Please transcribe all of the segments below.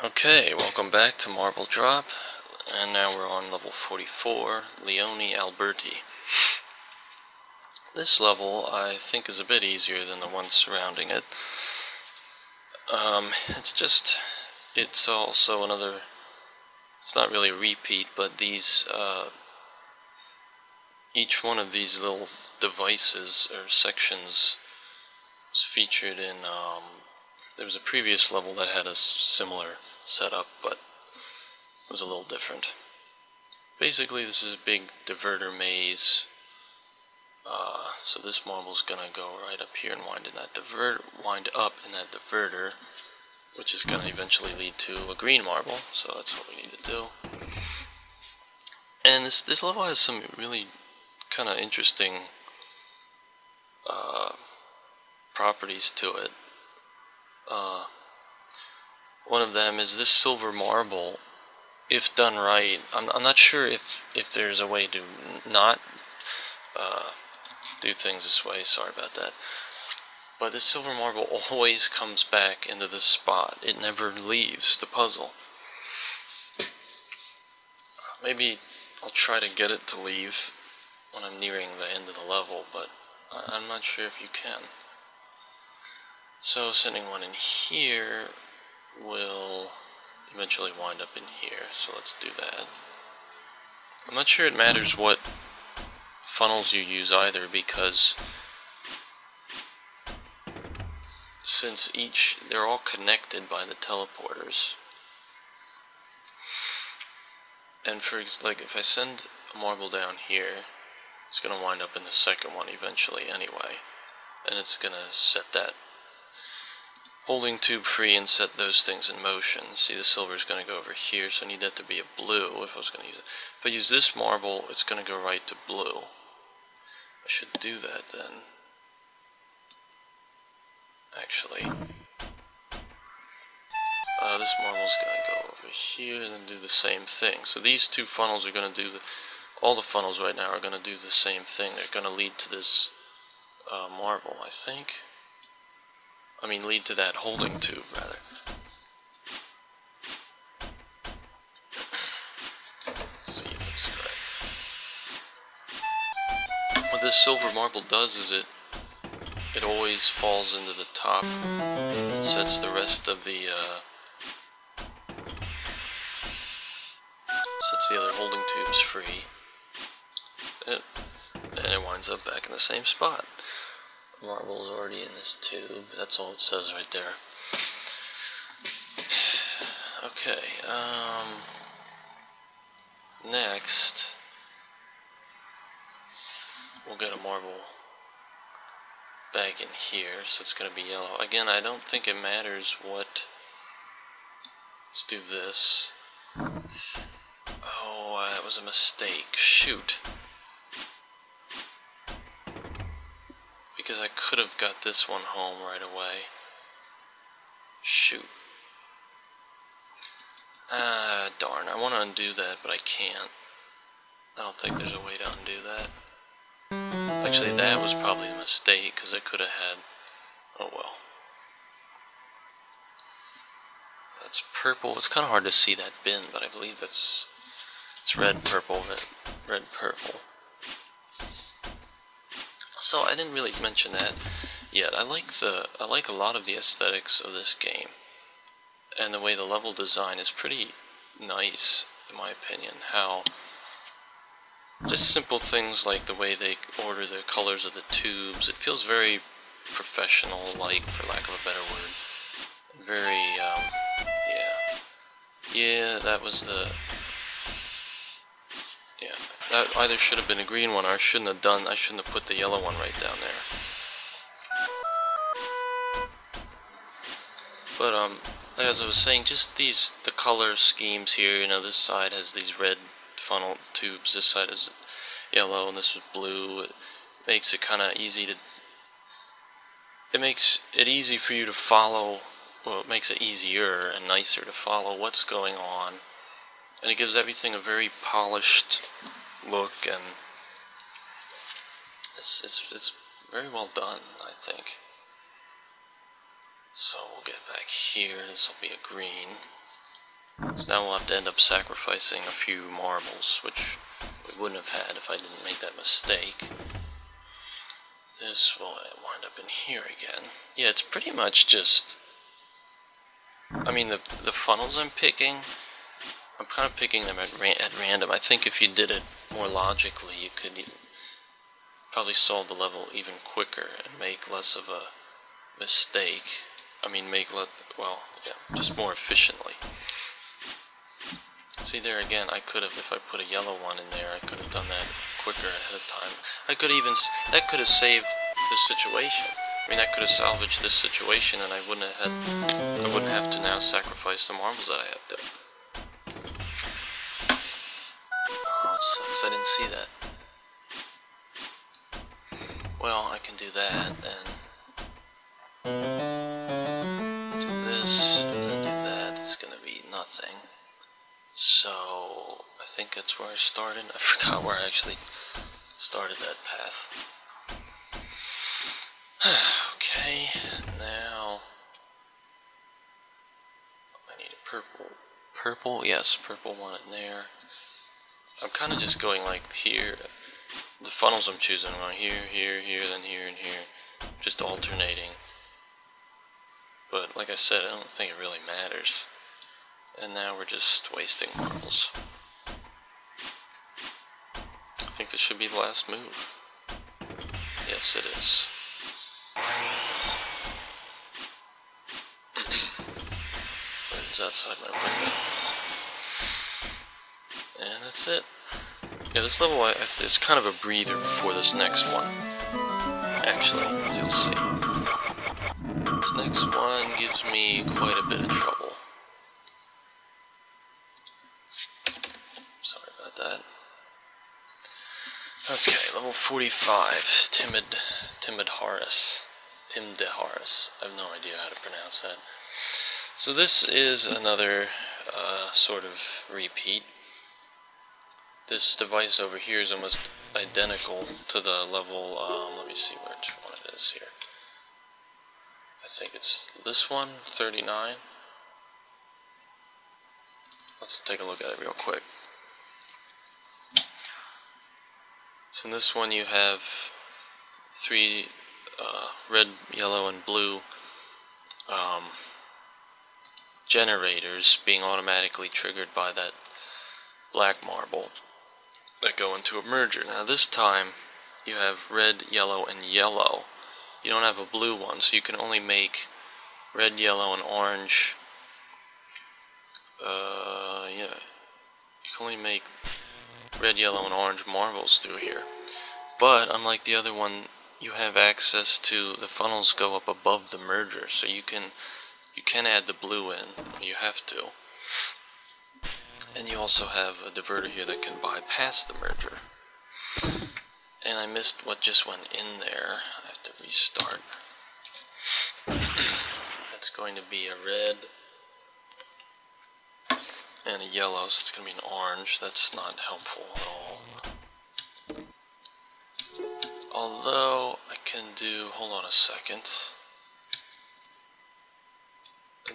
Okay, welcome back to Marble Drop, and now we're on level 44, Leone Alberti. This level, I think, is a bit easier than the one surrounding it. It's also another, it's not really a repeat, but these, each one of these little devices or sections is featured in, there was a previous level that had a similar setup, but it was a little different. Basically, this is a big diverter maze. So this marble's gonna go right up here and wind up in that diverter, which is gonna eventually lead to a green marble. So that's what we need to do. And this level has some really kind of interesting properties to it. One of them is this silver marble, if done right. I'm not sure if there's a way to not do things this way, sorry about that. But this silver marble always comes back into this spot. It never leaves the puzzle. Maybe I'll try to get it to leave when I'm nearing the end of the level, but I'm not sure if you can. So sending one in here will eventually wind up in here, so let's do that. I'm not sure it matters what funnels you use either, because since they're all connected by the teleporters. And for like, if I send a marble down here, it's going to wind up in the second one eventually anyway, and it's going to set that holding tube free and set those things in motion. See, the silver is going to go over here, so I need that to be a blue if I was going to use it. If I use this marble, it's going to go right to blue. I should do that then. Actually, this marble is going to go over here and then do the same thing. So these two funnels are going to do all the funnels right now are going to do the same thing. They're going to lead to this marble, I think. I mean, lead to that holding tube, rather. Let's see if this is right. What this silver marble does is it always falls into the top and sets the rest of the sets the other holding tubes free, and it winds up back in the same spot. Marble is already in this tube. That's all it says right there. Okay, next we'll get a marble back in here, so it's going to be yellow. Again, I don't think it matters what... Let's do this. Oh, that was a mistake. Shoot. Because I could have got this one home right away. Shoot. Ah, darn. I want to undo that, but I can't. I don't think there's a way to undo that. Actually, that was probably a mistake, because I could have had... Oh, well. That's purple. It's kind of hard to see that bin, but I believe that's... It's red-purple. Red-purple. So I didn't really mention that yet. I like a lot of the aesthetics of this game, and the way the level design is pretty nice, in my opinion. How just simple things like the way they order the colors of the tubes. It feels very professional-like, for lack of a better word. Very, yeah. That was the. That either should have been a green one, or I shouldn't have put the yellow one right down there. But, as I was saying, just the color schemes here, you know, this side has these red funnel tubes, this side is yellow, and this is blue. It makes it kind of easy to... It makes it easy for you to follow, well, it makes it easier and nicer to follow what's going on. And it gives everything a very polished look, and it's very well done, I think. So we'll get back here. This will be a green. So now we'll have to end up sacrificing a few marbles, which we wouldn't have had if I didn't make that mistake. This will wind up in here again. Yeah, it's pretty much just... I mean, the funnels I'm picking, I'm kind of picking them at random. I think if you did it more logically, you could probably solve the level even quicker and make less of a mistake. I mean, well, yeah, just more efficiently. See, there again, I could have, if I put a yellow one in there, I could have done that quicker ahead of time. I could even, that could have saved this situation. I mean, I could have salvaged this situation and I wouldn't have to now sacrifice the marbles that I have to. Oh, it sucks, I didn't see that. Well, I can do that, and do this, and then do that. It's gonna be nothing. So, I think that's where I started. I forgot where I actually started that path. Okay, now I need a purple, yes, purple one in there. I'm kind of just going like here, the funnels I'm choosing, I'm going here, then here, and here, just alternating. But like I said, I don't think it really matters. And now we're just wasting marbles. I think this should be the last move. Yes, it is. Outside my window. And that's it. Yeah, this level is kind of a breather before this next one. Actually, you'll see. This next one gives me quite a bit of trouble. Sorry about that. Okay, level 45, Timid Horus. Tim de Horus. I have no idea how to pronounce that. So this is another sort of repeat. This device over here is almost identical to the level, let me see which one it is here. I think it's this one, 39. Let's take a look at it real quick. So in this one you have three red, yellow, and blue generators being automatically triggered by that black marble that go into a merger. Now this time you have red, yellow, and yellow. You don't have a blue one, so you can only make red, yellow, and orange. Yeah, you can only make red, yellow, and orange marbles through here. But unlike the other one, you have access to the funnels go up above the merger, so you can add the blue in, you have to. And you also have a diverter here that can bypass the merger. And I missed what just went in there. I have to restart. That's going to be a red and a yellow, so it's going to be an orange. That's not helpful at all. Although, I can do... hold on a second.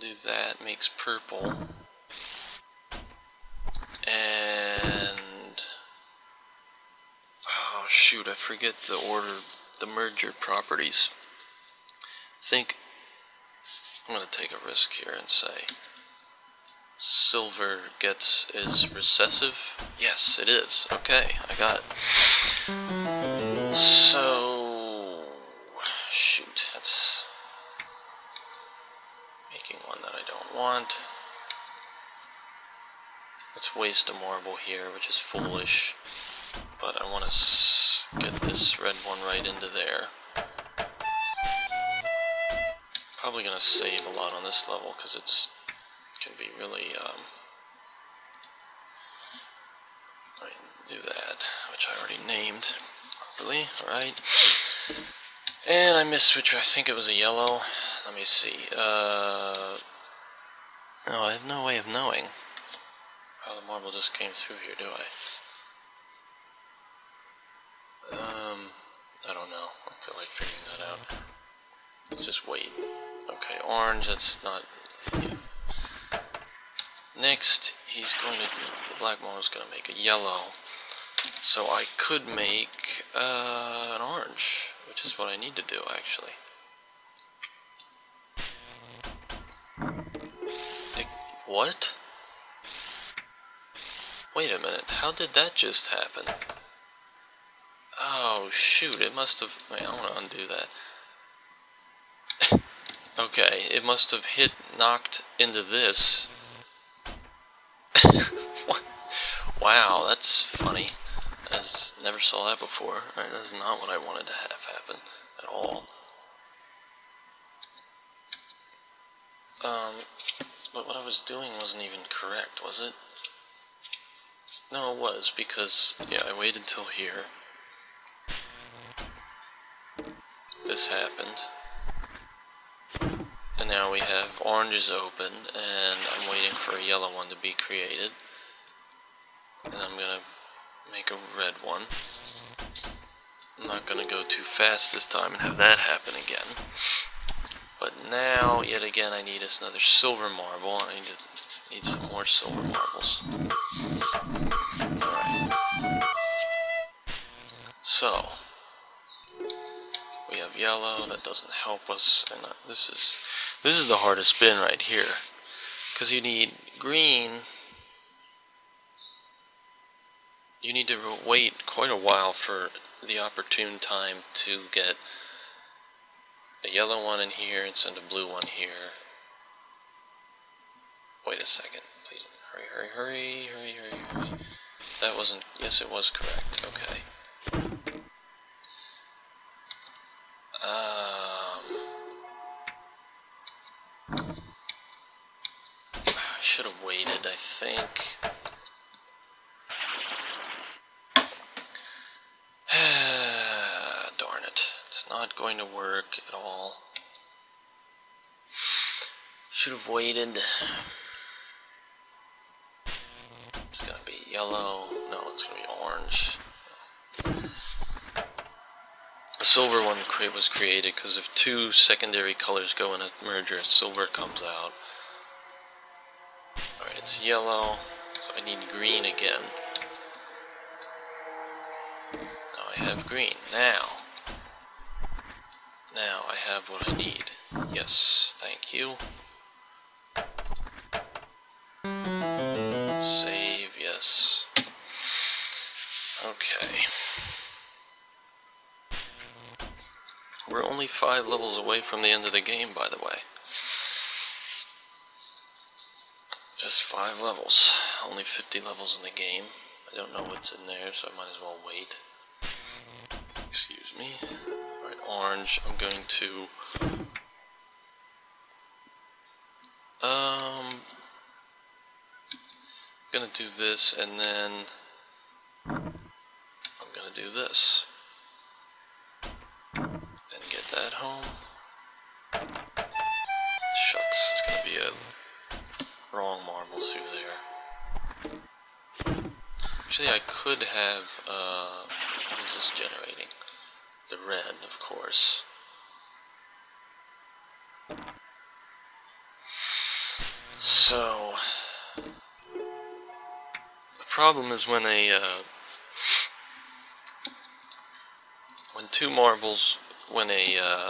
Do that, makes purple, and oh shoot, I forget the order, the merger properties. I think I'm going to take a risk here and say silver is recessive. Yes, it is. Okay, I got it. So shoot, that's one that I don't want. Let's waste a marble here, which is foolish, but I want to get this red one right into there. Probably going to save a lot on this level because it can be really... I can do that, which I already named properly. Alright. And I missed which, I think it was a yellow. Let me see. No, I have no way of knowing how the marble just came through here, do I? I don't know. I feel like figuring that out. Let's just wait. Okay, orange, that's not... Yeah. Next, he's going to, the black mono is going to make a yellow, so I could make an orange, which is what I need to do actually. What? Wait a minute, how did that just happen? Oh shoot, it must have, wait, I want to undo that. Okay, it must have knocked into this. Wow, that's funny. I never saw that before. Alright, that's not what I wanted to have happen at all. But what I was doing wasn't even correct, was it? No, it was, because, yeah, I waited till here. This happened. And now we have oranges open, and I'm waiting for a yellow one to be created. And I'm gonna make a red one. I'm not gonna go too fast this time and have that happen again. But now, yet again, I need another silver marble. I need some more silver marbles. Alright. So, we have yellow. That doesn't help us. And this is the hardest bin right here, because you need green. You need to wait quite a while for the opportune time to get a yellow one in here and send a blue one here. Wait a second, please. Hurry. That wasn't, yes it was correct, okay. I should have waited, I think. Darn it. It's not going to work at all. Should have waited. It's gonna be yellow. No, it's gonna be orange. The silver one was created because if two secondary colors go in a merger, silver comes out. Alright, it's yellow, so I need green again. I have green. Now I have what I need. Yes, thank you. Save, yes. Okay. We're only 5 levels away from the end of the game, by the way. Just 5 levels. Only 50 levels in the game. I don't know what's in there, so I might as well wait. Excuse me. Alright, orange. I'm going to I'm gonna do this and then I'm gonna do this. And get that home. Shucks, it's gonna be a wrong marble through there. Actually I could have what is this generating? The red, of course. So the problem is when a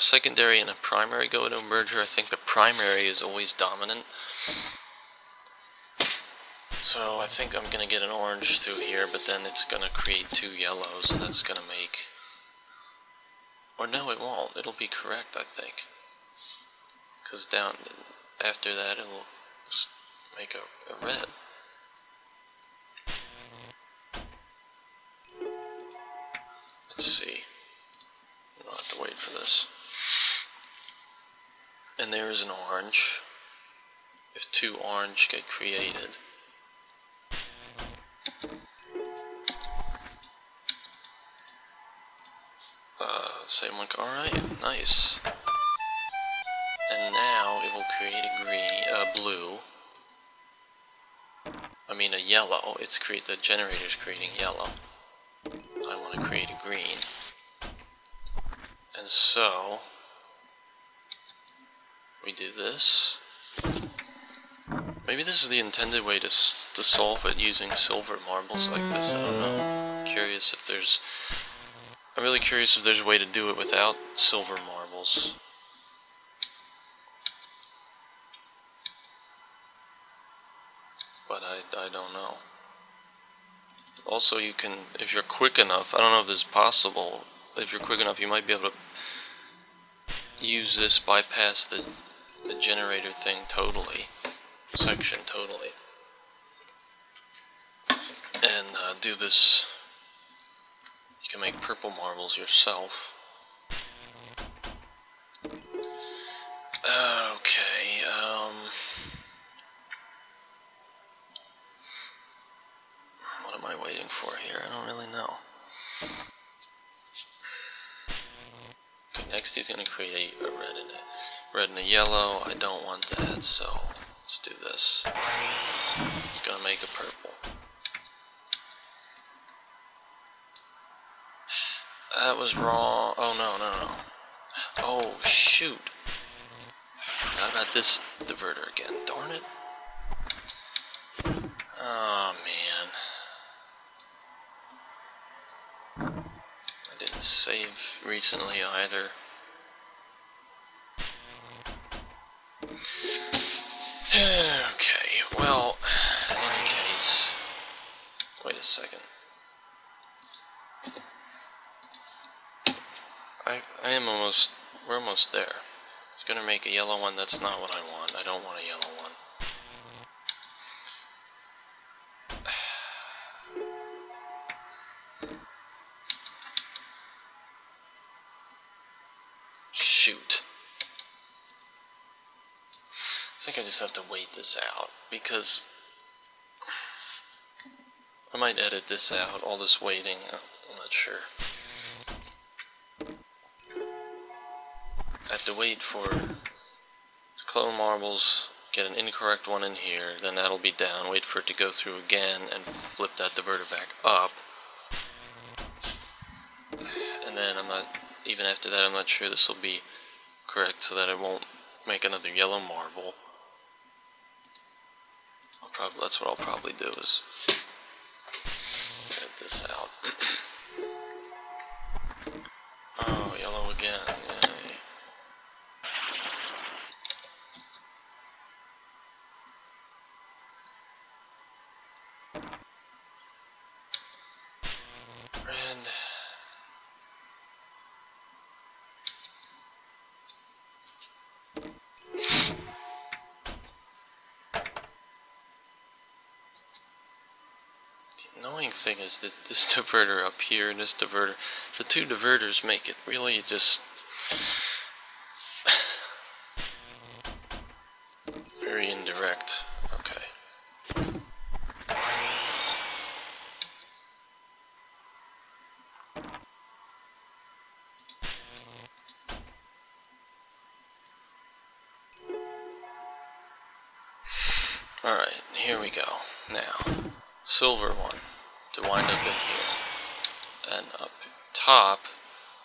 secondary and a primary go into a merger, I think the primary is always dominant. So I think I'm gonna get an orange through here, but then it's gonna create 2 yellows, and that's gonna make. Or no, it won't. It'll be correct, I think. Because down after that, it'll make a red. Let's see. I'll have to wait for this. And there is an orange. If 2 orange get created. Same like, alright, nice. And now it will create a green, blue. I mean a yellow. It's the generator's creating yellow. I want to create a green. And so we do this. Maybe this is the intended way to solve it using silver marbles like this. I don't know. I'm really curious if there's a way to do it without silver marbles. But I don't know. Also, you can, if you're quick enough, I don't know if this is possible, if you're quick enough you might be able to use this, bypass the generator thing totally, section totally, and do this. You can make purple marbles yourself. Okay, what am I waiting for here? I don't really know. Okay, next he's going to create a red and a yellow. I don't want that, so let's do this. He's going to make a purple. That was wrong. Oh, no. Oh, shoot. Forgot about this diverter again. Darn it. Oh, man. I didn't save recently either. Okay, well, in any case... Wait a second. I am almost... We're almost there. I was gonna make a yellow one. That's not what I want. I don't want a yellow one. Shoot. I think I just have to wait this out, because... I might edit this out, all this waiting. I'm not sure. I have to wait for clone marbles, get an incorrect one in here, then that'll be down, wait for it to go through again, and flip that diverter back up. And then I'm not, even after that I'm not sure this will be correct, so that I won't make another yellow marble. That's what I'll probably do, is edit this out. Oh, yellow again, yeah. Annoying thing is that this diverter up here and this diverter, the two diverters make it really just very indirect. Okay. All right, here we go. Now, silver one to wind up in here, and up top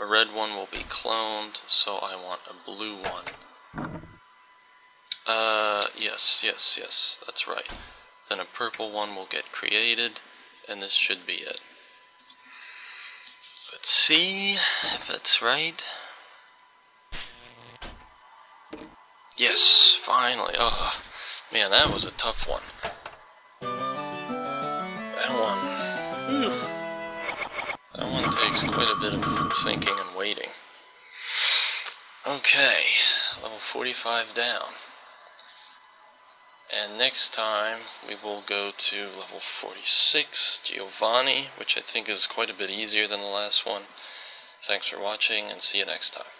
a red one will be cloned, so I want a blue one. Yes, that's right. Then a purple one will get created, and this should be it. Let's see if that's right. Yes, finally. Oh man, that was a tough one. That one takes quite a bit of thinking and waiting. Okay, level 45 down. And next time we will go to level 46, Giovanni, which I think is quite a bit easier than the last one. Thanks for watching, and see you next time.